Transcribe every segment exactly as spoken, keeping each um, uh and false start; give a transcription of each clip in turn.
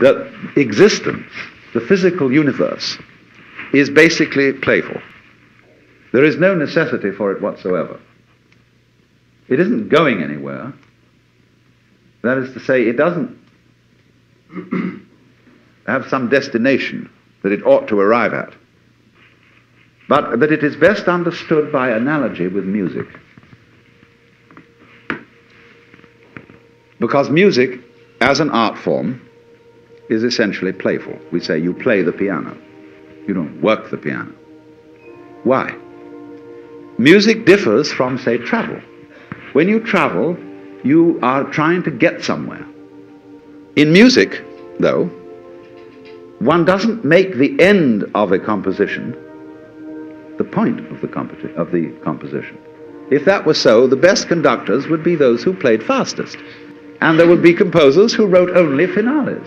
that existence, the physical universe, is basically playful. There is no necessity for it whatsoever. It isn't going anywhere. That is to say, it doesn't have some destination that it ought to arrive at, but that it is best understood by analogy with music. Because music, as an art form, is essentially playful. We say, you play the piano. You don't work the piano. Why? Music differs from, say, travel. When you travel, you are trying to get somewhere. In music, though, one doesn't make the end of a composition the point of the, compo- of the composition. If that were so, the best conductors would be those who played fastest. And there would be composers who wrote only finales.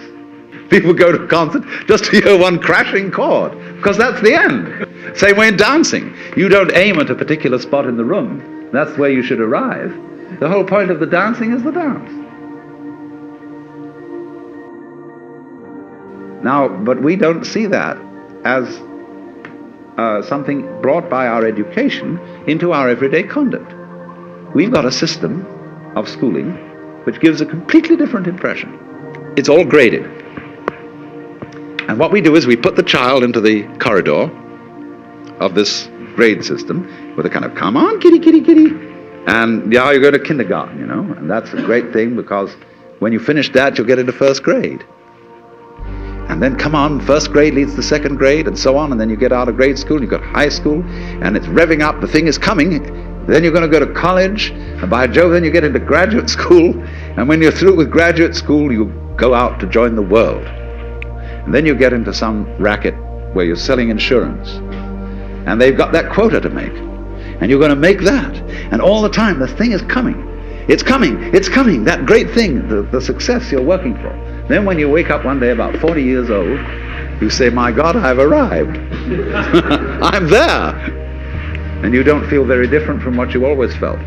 People go to a concert just to hear one crashing chord, because that's the end. Same way in dancing. You don't aim at a particular spot in the room. That's where you should arrive. The whole point of the dancing is the dance. Now, but we don't see that as uh, something brought by our education into our everyday conduct. We've got a system of schooling which gives a completely different impression. It's all graded. And what we do is we put the child into the corridor of this grade system with a kind of, come on, kitty, kitty, kitty. And now you go to kindergarten, you know. And that's a great thing, because when you finish that, you'll get into first grade. And then, come on, first grade leads to second grade, and so on. And then you get out of grade school, you've got high school, and it's revving up, the thing is coming. Then you're going to go to college, and by Jove, then you get into graduate school. And when you're through with graduate school, you go out to join the world. And then you get into some racket where you're selling insurance. And they've got that quota to make. And you're going to make that. And all the time, the thing is coming. It's coming, it's coming, that great thing, the, the success you're working for. Then when you wake up one day about forty years old, you say, my God, I've arrived. I'm there. And you don't feel very different from what you always felt.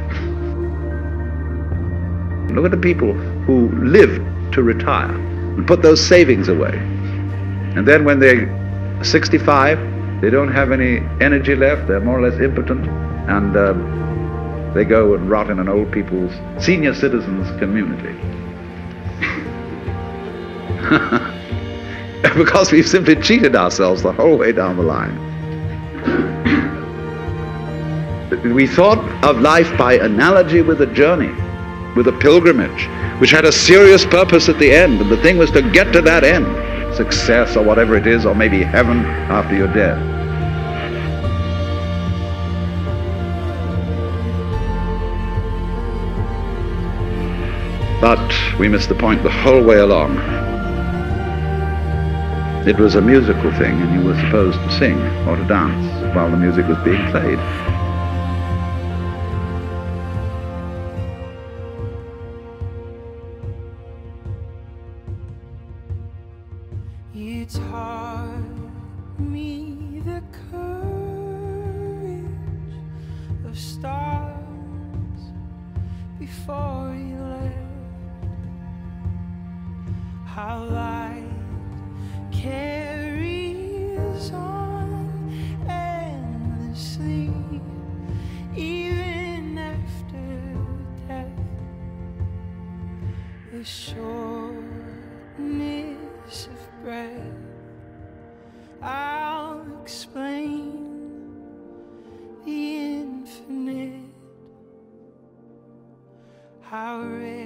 Look at the people who live to retire and put those savings away. And then when they're sixty-five, they don't have any energy left, they're more or less impotent, and um, they go and rot in an old people's, senior citizens' community. Because we've simply cheated ourselves the whole way down the line. We thought of life by analogy with a journey, with a pilgrimage, which had a serious purpose at the end, and the thing was to get to that end. Success, or whatever it is, or maybe heaven after you're dead. But we missed the point the whole way along. It was a musical thing, and you were supposed to sing or to dance while the music was being played. You taught me the courage of stars before you left, how light carries on endlessly, even after death, the shortness of breath. I'll explain the infinite, how rare.